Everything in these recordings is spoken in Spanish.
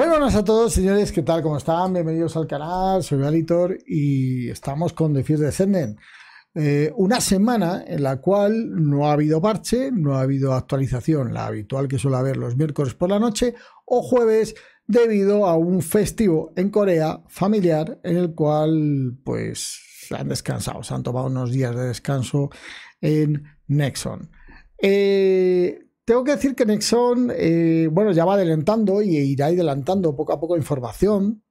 Muy buenas a todos, señores, ¿qué tal? ¿Cómo están? Bienvenidos al canal, soy Valithor y estamos con The First Descendant. Una semana en la cual no ha habido parche, no ha habido actualización, la habitual que suele haber los miércoles por la noche o jueves, debido a un festivo en Corea familiar en el cual pues han descansado, se han tomado unos días de descanso en Nexon. Tengo que decir que Nexon, bueno, ya va adelantando y irá adelantando poco a poco información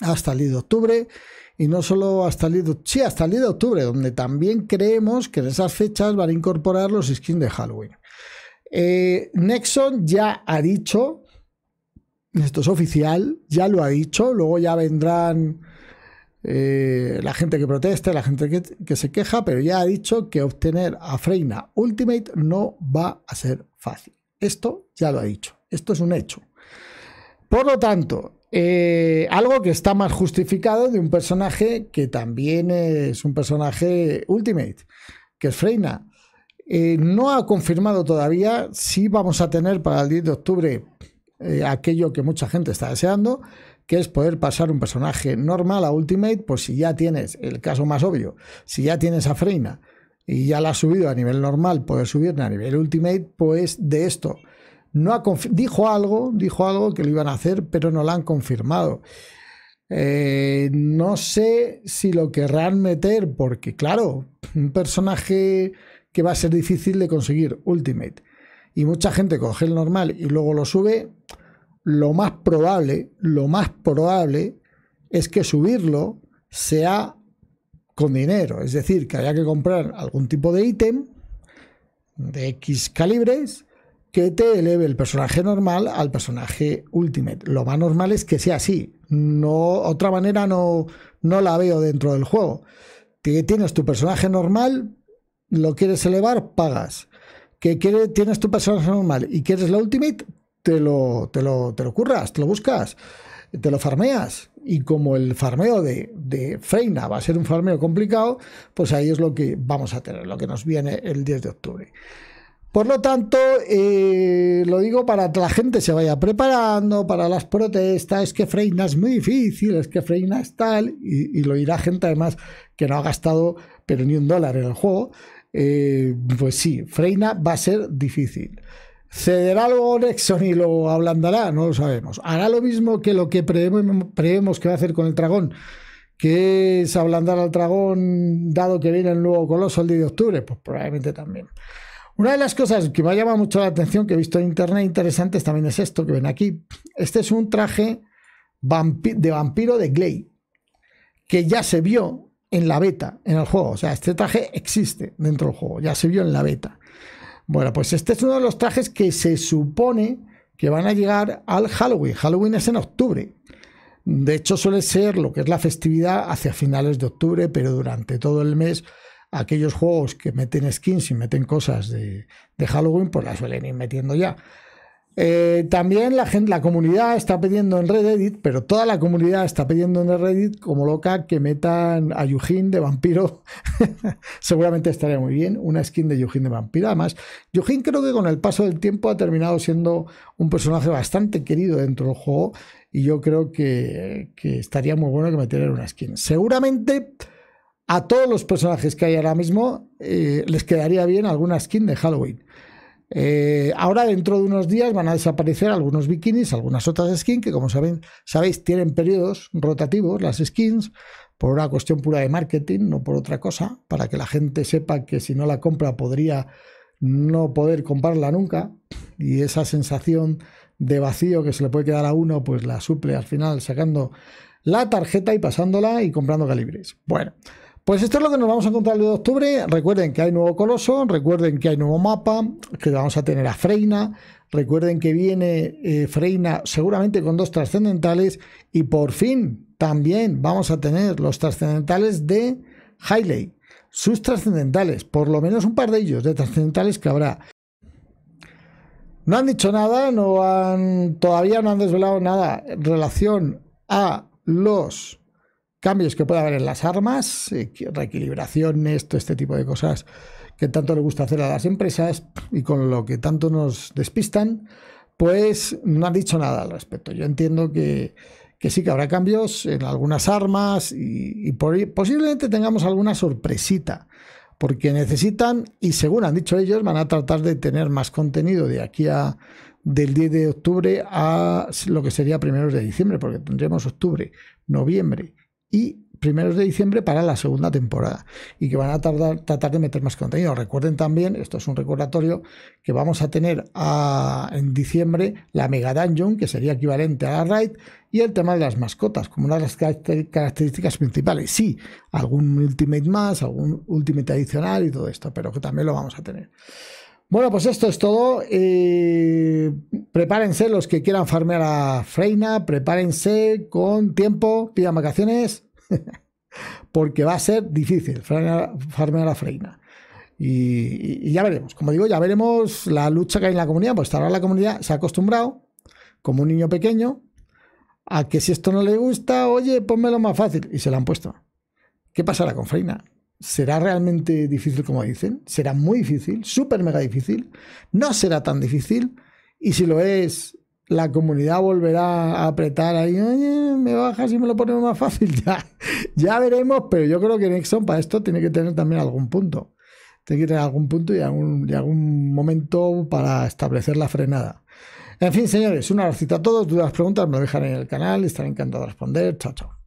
hasta el 10 de octubre. Y no solo hasta el 10 de octubre, sí, hasta el 10 de octubre, donde también creemos que en esas fechas van a incorporar los skins de Halloween. Nexon ya ha dicho, esto es oficial, ya lo ha dicho, luego ya vendrán la gente que protesta, la gente que se queja, pero ya ha dicho que obtener a Freyna Ultimate no va a ser fácil. Esto ya lo ha dicho, esto es un hecho. Por lo tanto, algo que está más justificado de un personaje que también es un personaje Ultimate, que es Freyna. No ha confirmado todavía si vamos a tener para el 10 de octubre aquello que mucha gente está deseando, que es poder pasar un personaje normal a Ultimate, pues si ya tienes, el caso más obvio, si ya tienes a Freyna y ya la has subido a nivel normal, poder subirla a nivel Ultimate, pues de esto. No ha dijo algo que lo iban a hacer, pero no lo han confirmado. No sé si lo querrán meter, porque claro, un personaje que va a ser difícil de conseguir Ultimate, y mucha gente coge el normal y luego lo sube, lo más probable es que subirlo sea con dinero, es decir, que haya que comprar algún tipo de ítem de X calibres que te eleve el personaje normal al personaje Ultimate. Lo más normal es que sea así, otra manera no la veo dentro del juego. Que tienes tu personaje normal, lo quieres elevar, pagas. Que tienes tu personaje normal y quieres la Ultimate, te lo curras, te lo buscas, te lo farmeas, y como el farmeo de Freyna va a ser un farmeo complicado, pues ahí es lo que vamos a tener, lo que nos viene el 10 de octubre. Por lo tanto, lo digo para que la gente se vaya preparando para las protestas, es que Freyna es muy difícil, es que Freyna es tal, y lo dirá gente además que no ha gastado pero ni $1 en el juego. Pues sí, Freyna va a ser difícil. ¿Cederá luego Nexon y lo ablandará? No lo sabemos. ¿Hará lo mismo que lo que prevemos que va a hacer con el dragón, que es ablandar al dragón dado que viene el nuevo coloso el 10 de octubre? Pues probablemente también. Una de las cosas que me ha llamado mucho la atención, que he visto en internet interesantes, también es esto que ven aquí. Este es un traje de vampiro de Gley, que ya se vio en la beta, en el juego. O sea, este traje existe dentro del juego, ya se vio en la beta. Bueno, pues este es uno de los trajes que se supone que van a llegar al Halloween. Halloween es en octubre. De hecho, suele ser lo que es la festividad hacia finales de octubre, pero durante todo el mes, aquellos juegos que meten skins y meten cosas de Halloween, pues las suelen ir metiendo ya. También la comunidad está pidiendo en Reddit, pero toda la comunidad está pidiendo en Reddit como loca que metan a Yujin de vampiro. Seguramente estaría muy bien una skin de Yujin de vampiro. Además, Yujin creo que con el paso del tiempo ha terminado siendo un personaje bastante querido dentro del juego, y yo creo que estaría muy bueno que metieran una skin. Seguramente a todos los personajes que hay ahora mismo les quedaría bien alguna skin de Halloween. Ahora dentro de unos días van a desaparecer algunos bikinis, algunas otras skins que, como sabéis, tienen periodos rotativos las skins, por una cuestión pura de marketing, no por otra cosa, para que la gente sepa que si no la compra podría no poder comprarla nunca, y esa sensación de vacío que se le puede quedar a uno pues la suple al final sacando la tarjeta y pasándola y comprando calibres. Bueno, pues esto es lo que nos vamos a encontrar el 2 de octubre. Recuerden que hay nuevo coloso, recuerden que hay nuevo mapa, que vamos a tener a Freyna, recuerden que viene Freyna seguramente con 2 trascendentales, y por fin también vamos a tener los trascendentales de Hailey, sus trascendentales, por lo menos un par de ellos de trascendentales que habrá. No han dicho nada, todavía no han desvelado nada en relación a los cambios que puede haber en las armas, reequilibraciones, todo este tipo de cosas que tanto le gusta hacer a las empresas y con lo que tanto nos despistan, pues no han dicho nada al respecto. Yo entiendo que sí que habrá cambios en algunas armas y posiblemente tengamos alguna sorpresita, porque necesitan, y según han dicho ellos, van a tratar de tener más contenido de aquí a del 10 de octubre a lo que sería primeros de diciembre, porque tendremos octubre, noviembre y primeros de diciembre para la segunda temporada, y que van a tratar de meter más contenido. Recuerden también, esto es un recordatorio, que vamos a tener en diciembre la Mega Dungeon, que sería equivalente a la Raid, y el tema de las mascotas como una de las características principales. Sí, algún Ultimate más, algún Ultimate adicional y todo esto, pero que también lo vamos a tener. Bueno, pues esto es todo. Prepárense los que quieran farmear a Freyna, prepárense con tiempo, pidan vacaciones, porque va a ser difícil farmear a Freyna. Y ya veremos, como digo, ya veremos la lucha que hay en la comunidad, pues ahora la comunidad se ha acostumbrado, como un niño pequeño, a que si esto no le gusta, oye, pónmelo más fácil, y se lo han puesto. ¿Qué pasará con Freyna? ¿Será realmente difícil como dicen? ¿Será muy difícil? ¿Súper mega difícil? ¿No será tan difícil? Y si lo es, la comunidad volverá a apretar ahí, oye, me bajas y me lo ponemos más fácil. Ya veremos, pero yo creo que Nexon para esto tiene que tener también algún punto. Tiene que tener algún punto y algún momento para establecer la frenada. En fin, señores, un abracito a todos. Dudas, preguntas, me lo dejan en el canal. Estaré encantado de responder. Chao, chao.